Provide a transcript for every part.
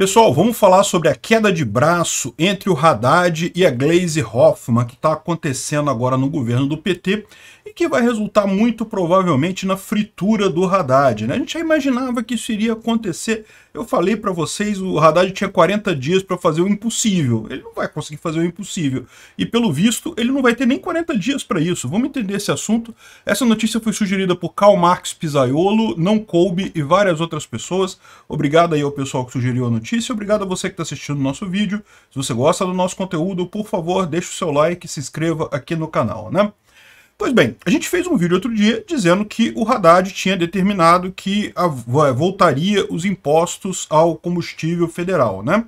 Pessoal, vamos falar sobre a queda de braço entre o Haddad e a Gleisi Hoffmann, que está acontecendo agora no governo do PT e que vai resultar muito provavelmente na fritura do Haddad, né? A gente já imaginava que isso iria acontecer. Eu falei para vocês, o Haddad tinha 40 dias para fazer o impossível. Ele não vai conseguir fazer o impossível. E pelo visto, ele não vai ter nem 40 dias para isso. Vamos entender esse assunto. Essa notícia foi sugerida por Karl Marx Pisaiolo, não coube e várias outras pessoas. Obrigado aí ao pessoal que sugeriu a notícia. Obrigado a você que está assistindo o nosso vídeo. Se você gosta do nosso conteúdo, por favor, deixe o seu like e se inscreva aqui no canal, né? Pois bem, a gente fez um vídeo outro dia dizendo que o Haddad tinha determinado que voltaria os impostos ao combustível federal, né?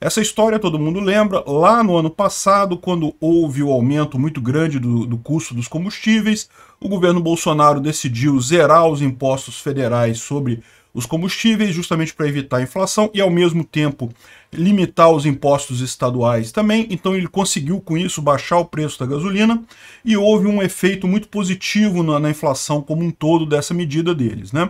Essa história todo mundo lembra, lá no ano passado, quando houve o aumento muito grande do custo dos combustíveis, o governo Bolsonaro decidiu zerar os impostos federais sobre os combustíveis, justamente para evitar a inflação e, ao mesmo tempo, limitar os impostos estaduais também. Então ele conseguiu, com isso, baixar o preço da gasolina e houve um efeito muito positivo na inflação como um todo dessa medida deles, né?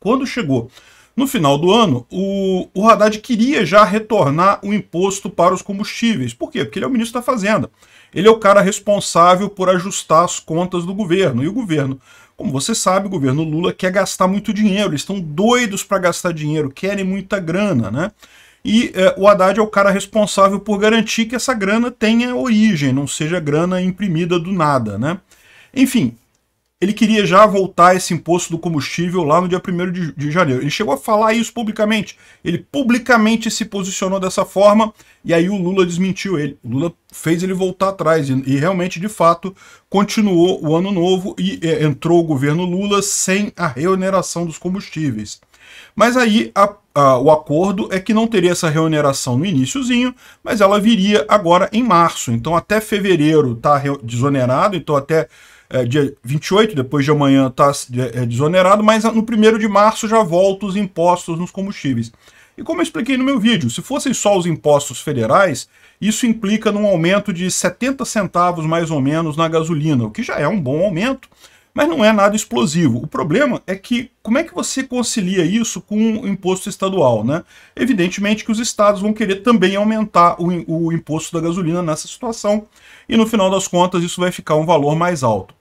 Quando chegou no final do ano, o Haddad queria já retornar o imposto para os combustíveis. Por quê? Porque ele é o ministro da Fazenda. Ele é o cara responsável por ajustar as contas do governo. E o governo, como você sabe, o governo Lula quer gastar muito dinheiro. Eles estão doidos para gastar dinheiro, querem muita grana, né? E o Haddad é o cara responsável por garantir que essa grana tenha origem, não seja grana imprimida do nada, né? Enfim, ele queria já voltar esse imposto do combustível lá no dia 1º de janeiro. Ele chegou a falar isso publicamente. Ele publicamente se posicionou dessa forma e aí o Lula desmentiu ele. O Lula fez ele voltar atrás e realmente, de fato, continuou o ano novo e entrou o governo Lula sem a reoneração dos combustíveis. Mas aí o acordo é que não teria essa reoneração no iniciozinho, mas ela viria agora em março. Então até fevereiro está desonerado, então até dia 28, depois de amanhã, está desonerado, mas no 1º de março já volta os impostos nos combustíveis. E como eu expliquei no meu vídeo, se fossem só os impostos federais, isso implica num aumento de 70 centavos, mais ou menos, na gasolina, o que já é um bom aumento, mas não é nada explosivo. O problema é que, como é que você concilia isso com o imposto estadual, né? Evidentemente que os estados vão querer também aumentar o imposto da gasolina nessa situação, e no final das contas isso vai ficar um valor mais alto.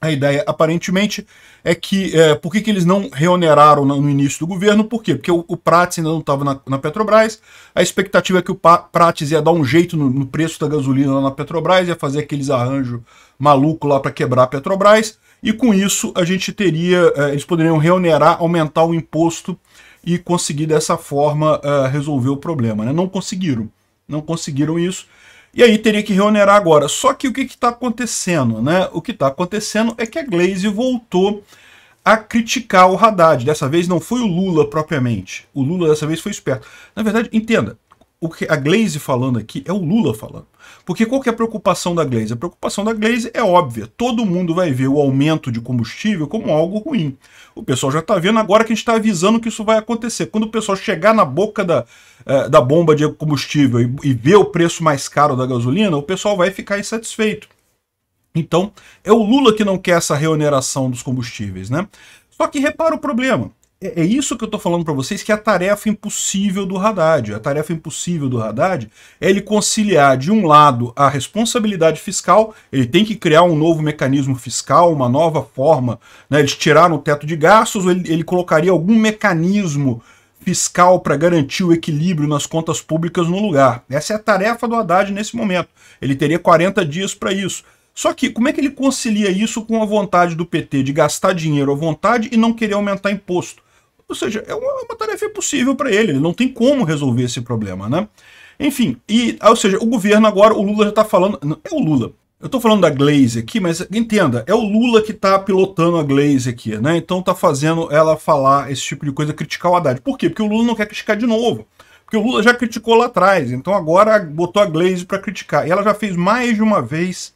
A ideia, aparentemente, é que... por que eles não reoneraram no início do governo? Por quê? Porque o Prats ainda não estava na Petrobras. A expectativa é que o Prats ia dar um jeito no preço da gasolina lá na Petrobras, ia fazer aqueles arranjos malucos lá para quebrar a Petrobras. E com isso, a gente teria... eles poderiam reonerar, aumentar o imposto e conseguir, dessa forma, resolver o problema, né? Não conseguiram. Não conseguiram isso. E aí teria que reonerar agora. Só que o que está acontecendo, né? O que está acontecendo é que a Gleisi voltou a criticar o Haddad. Dessa vez não foi o Lula propriamente. O Lula dessa vez foi esperto. Na verdade, entenda, o que a Gleisi falando aqui é o Lula falando. Porque qual que é a preocupação da Gleisi? A preocupação da Gleisi é óbvia. Todo mundo vai ver o aumento de combustível como algo ruim. O pessoal já está vendo agora que a gente está avisando que isso vai acontecer. Quando o pessoal chegar na boca da bomba de combustível e ver o preço mais caro da gasolina, o pessoal vai ficar insatisfeito. Então, é o Lula que não quer essa reoneração dos combustíveis, né? Só que repara o problema. É isso que eu estou falando para vocês, que é a tarefa impossível do Haddad. A tarefa impossível do Haddad é ele conciliar, de um lado, a responsabilidade fiscal. Ele tem que criar um novo mecanismo fiscal, uma nova forma, né? Eles tiraram o teto de gastos, ele colocaria algum mecanismo fiscal para garantir o equilíbrio nas contas públicas no lugar. Essa é a tarefa do Haddad nesse momento. Ele teria 40 dias para isso. Só que como é que ele concilia isso com a vontade do PT de gastar dinheiro à vontade e não querer aumentar imposto? Ou seja, é uma tarefa impossível para ele não tem como resolver esse problema, né? Enfim, ou seja, o governo agora, o Lula já está falando... É o Lula. Eu estou falando da Gleisi aqui, mas entenda, é o Lula que está pilotando a Gleisi aqui, né? Então está fazendo ela falar esse tipo de coisa, criticar o Haddad. Por quê? Porque o Lula não quer criticar de novo. Porque o Lula já criticou lá atrás, então agora botou a Gleisi para criticar. E ela já fez mais de uma vez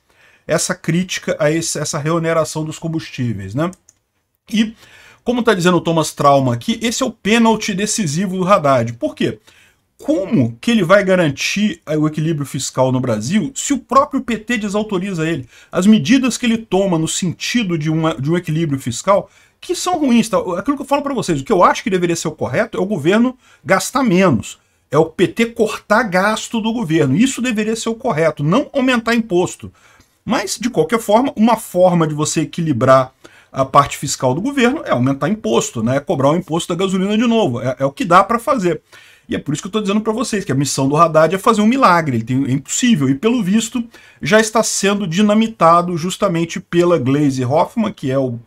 essa crítica a essa reoneração dos combustíveis, né? E... como está dizendo o Thomas Trauma aqui, esse é o pênalti decisivo do Haddad. Por quê? Como que ele vai garantir o equilíbrio fiscal no Brasil se o próprio PT desautoriza ele? As medidas que ele toma no sentido de um equilíbrio fiscal, que são ruins, tá? Aquilo que eu falo para vocês, o que eu acho que deveria ser o correto é o governo gastar menos, é o PT cortar gasto do governo, isso deveria ser o correto, não aumentar imposto. Mas, de qualquer forma, uma forma de você equilibrar a parte fiscal do governo é aumentar imposto, né? É cobrar o imposto da gasolina de novo, é o que dá para fazer. E é por isso que eu estou dizendo para vocês que a missão do Haddad é fazer um milagre, é impossível, e pelo visto já está sendo dinamitado justamente pela Gleisi Hoffmann, que é o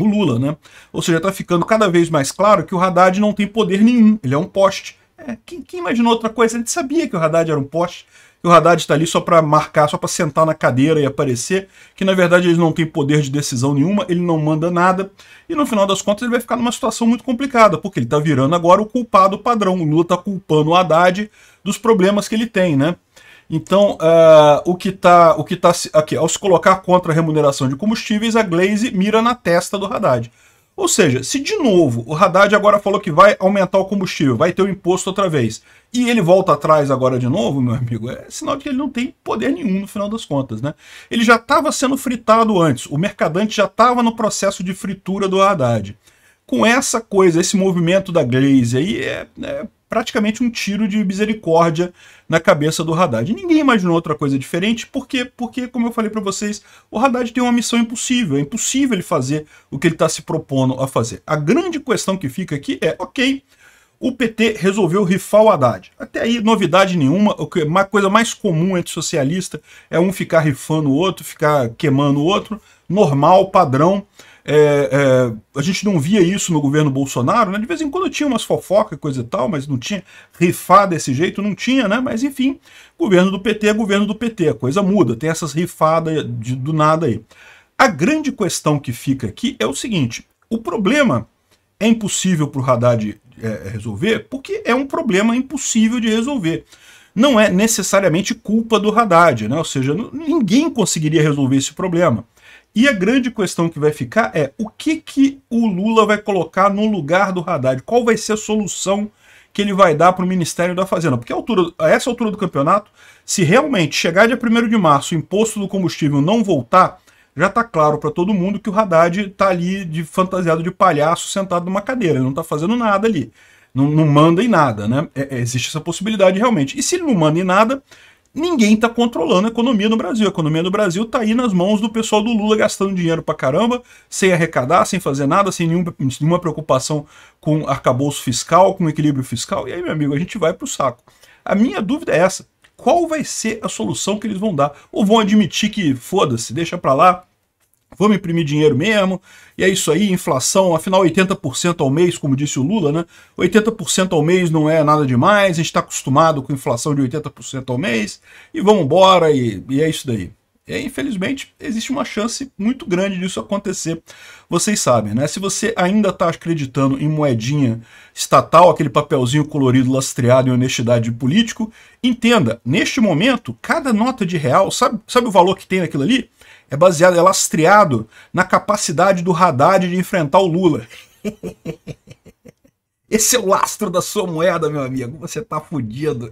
Lula, né? Ou seja, está ficando cada vez mais claro que o Haddad não tem poder nenhum, ele é um poste. Quem imaginou outra coisa? A gente sabia que o Haddad era um poste, que o Haddad está ali só para marcar, só para sentar na cadeira e aparecer, que na verdade ele não tem poder de decisão nenhuma, ele não manda nada, e no final das contas ele vai ficar numa situação muito complicada, porque ele está virando agora o culpado padrão, o Lula está culpando o Haddad dos problemas que ele tem, né? Então, ao se colocar contra a remuneração de combustíveis, a Gleisi mira na testa do Haddad. Ou seja, se de novo o Haddad agora falou que vai aumentar o combustível, vai ter o imposto outra vez, e ele volta atrás agora de novo, meu amigo, é sinal de que ele não tem poder nenhum no final das contas, né? Ele já estava sendo fritado antes, o Mercadante já estava no processo de fritura do Haddad. Com essa coisa, esse movimento da Gleisi aí, é praticamente um tiro de misericórdia na cabeça do Haddad. Ninguém imaginou outra coisa diferente, porque como eu falei para vocês, o Haddad tem uma missão impossível, é impossível ele fazer o que ele está se propondo a fazer. A grande questão que fica aqui é, ok, o PT resolveu rifar o Haddad. Até aí, novidade nenhuma, a coisa mais comum entre socialista é um ficar rifando o outro, ficar queimando o outro, normal, padrão. A gente não via isso no governo Bolsonaro, né? De vez em quando tinha umas fofocas e coisa e tal, mas não tinha rifar desse jeito, não tinha, né? Mas enfim, governo do PT é governo do PT, a coisa muda, tem essas rifadas do nada aí. A grande questão que fica aqui é o seguinte, o problema é impossível para o Haddad resolver, porque é um problema impossível de resolver. Não é necessariamente culpa do Haddad, né? Ou seja, ninguém conseguiria resolver esse problema. E a grande questão que vai ficar é o que o Lula vai colocar no lugar do Haddad? Qual vai ser a solução que ele vai dar para o Ministério da Fazenda? Porque a essa altura do campeonato, se realmente chegar dia 1º de março o imposto do combustível não voltar, já está claro para todo mundo que o Haddad está ali fantasiado de palhaço sentado numa cadeira, ele não está fazendo nada ali, não manda em nada, né? Existe essa possibilidade realmente. E se ele não manda em nada, ninguém está controlando a economia no Brasil. A economia do Brasil está aí nas mãos do pessoal do Lula gastando dinheiro pra caramba, sem arrecadar, sem fazer nada, sem nenhuma preocupação com arcabouço fiscal, com equilíbrio fiscal. E aí, meu amigo, a gente vai pro saco. A minha dúvida é essa. Qual vai ser a solução que eles vão dar? Ou vão admitir que, foda-se, deixa pra lá, vamos imprimir dinheiro mesmo, e é isso aí, inflação, afinal 80% ao mês, como disse o Lula, né? 80% ao mês não é nada demais, a gente está acostumado com inflação de 80% ao mês, e vamos embora, e é isso daí. E aí, infelizmente, existe uma chance muito grande disso acontecer. Vocês sabem, né? Se você ainda está acreditando em moedinha estatal, aquele papelzinho colorido lastreado em honestidade de político, entenda, neste momento, cada nota de real, sabe o valor que tem naquilo ali? É baseado, é lastreado na capacidade do Haddad de enfrentar o Lula. Esse é o lastro da sua moeda, meu amigo. Você tá fudido.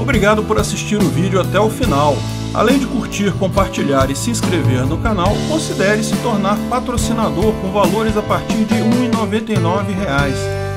Obrigado por assistir o vídeo até o final. Além de curtir, compartilhar e se inscrever no canal, considere se tornar patrocinador com valores a partir de R$ 1,99.